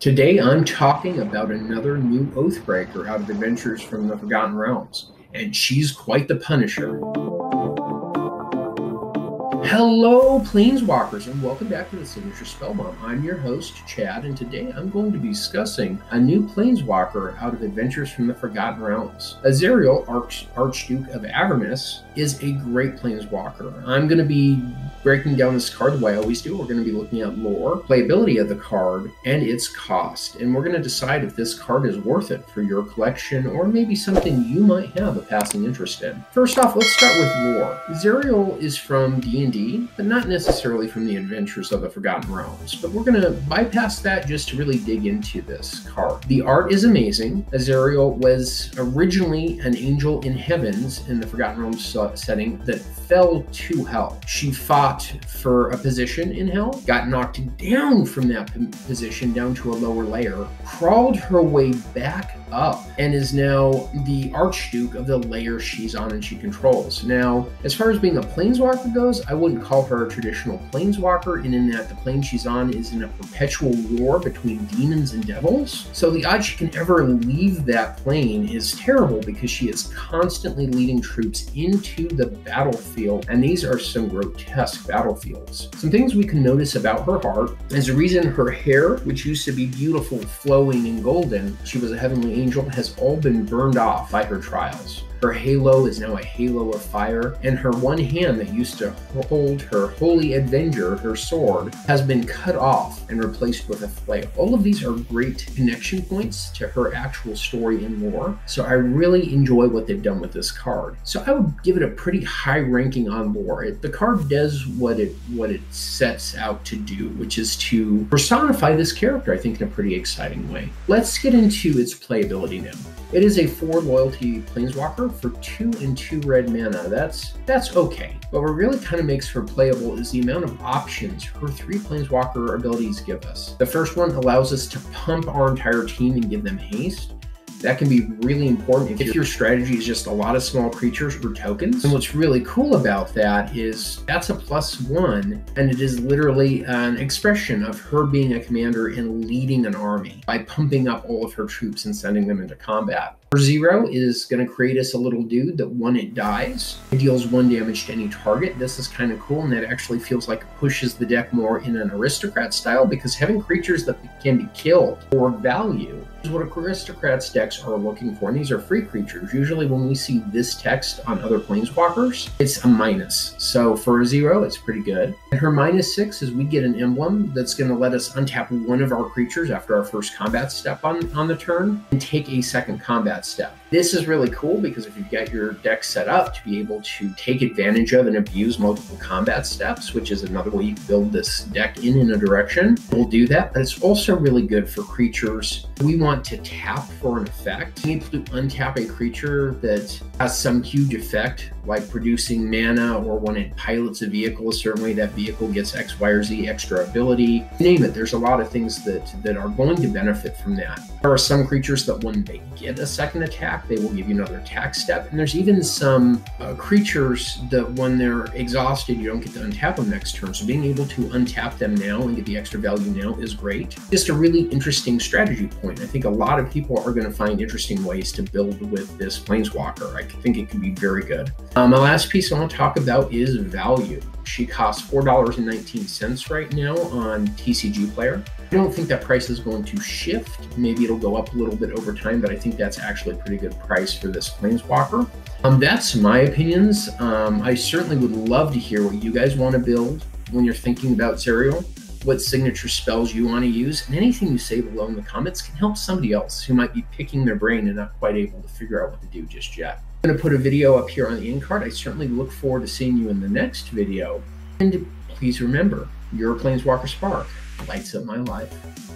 Today I'm talking about another new Oathbreaker out of Adventures from the Forgotten Realms, and she's quite the punisher. Hello Planeswalkers, and welcome back to the Signature Spellbomb. I'm your host Chad, and today I'm going to be discussing a new Planeswalker out of Adventures from the Forgotten Realms. Zariel, Archduke of Avernus, is a great Planeswalker. I'm going to be breaking down this card the way I always do. We're going to be looking at lore, playability of the card, and its cost, and we're going to decide if this card is worth it for your collection or maybe something you might have a passing interest in. First off, let's start with lore. Zariel is from D&D, but not necessarily from the Adventures of the Forgotten Realms. But we're going to bypass that just to really dig into this card. The art is amazing. Zariel was originally an angel in heavens in the Forgotten Realms setting that fell to hell. She fought for a position in hell, got knocked down from that position down to a lower layer, crawled her way back up, and is now the Archduke of the layer she's on and she controls. Now, as far as being a Planeswalker goes, I wouldn't call her a traditional Planeswalker, and in that the plane she's on is in a perpetual war between demons and devils. So the odds she can ever leave that plane is terrible because she is constantly leading troops into the battlefield, and these are some grotesque battlefields. Some things we can notice about her heart is the reason her hair, which used to be beautiful, flowing, and golden, she was a heavenly angel, has all been burned off by her trials. Her halo is now a halo of fire, and her one hand that used to hold her holy Avenger, her sword, has been cut off and replaced with a flail. All of these are great connection points to her actual story and lore, so I really enjoy what they've done with this card. So I would give it a pretty high ranking on lore. The card does what it sets out to do, which is to personify this character, I think, in a pretty exciting way. Let's get into its playability now. It is a 4 loyalty Planeswalker for 2 and 2 red mana. That's okay. But what really kind of makes her playable is the amount of options her 3 Planeswalker abilities give us. The first one allows us to pump our entire team and give them haste. That can be really important if your strategy is just a lot of small creatures or tokens. And what's really cool about that is that's a +1, and it is literally an expression of her being a commander and leading an army by pumping up all of her troops and sending them into combat. Her 0 is going to create us a little dude that when it dies, it deals 1 damage to any target. This is kind of cool, and that actually feels like it pushes the deck more in an aristocrat style, because having creatures that can be killed for value is what aristocrats decks are looking for, and these are free creatures. Usually when we see this text on other Planeswalkers, it's a minus. So for a 0, it's pretty good. And her -6 is we get an emblem that's going to let us untap 1 of our creatures after our first combat step on the turn and take a second combat step. This is really cool because if you've got your deck set up to be able to take advantage of and abuse multiple combat steps, which is another way you build this deck in a direction, we'll do that. But it's also really good for creatures we want to tap for an effect. We need to untap a creature that has some huge effect, like producing mana, or when it pilots a vehicle a certain way, that vehicle gets X, Y, or Z extra ability. Name it. There's a lot of things that are going to benefit from that. There are some creatures that when they get a second attack, they will give you another attack step. And there's even some creatures that when they're exhausted, you don't get to untap them next turn. So being able to untap them now and get the extra value now is great. Just a really interesting strategy point. I think a lot of people are going to find interesting ways to build with this Planeswalker. I think it can be very good. My last piece I want to talk about is value. She costs $4.19 right now on TCG Player. I don't think that price is going to shift. Maybe it'll go up a little bit over time, but I think that's actually a pretty good price for this Planeswalker. That's my opinions. I certainly would love to hear what you guys want to build when you're thinking about Zariel, what signature spells you want to use, and anything you say below in the comments can help somebody else who might be picking their brain and not quite able to figure out what to do just yet. I'm going to put a video up here on the end card. I certainly look forward to seeing you in the next video. And please remember, your Planeswalker spark lights up my life.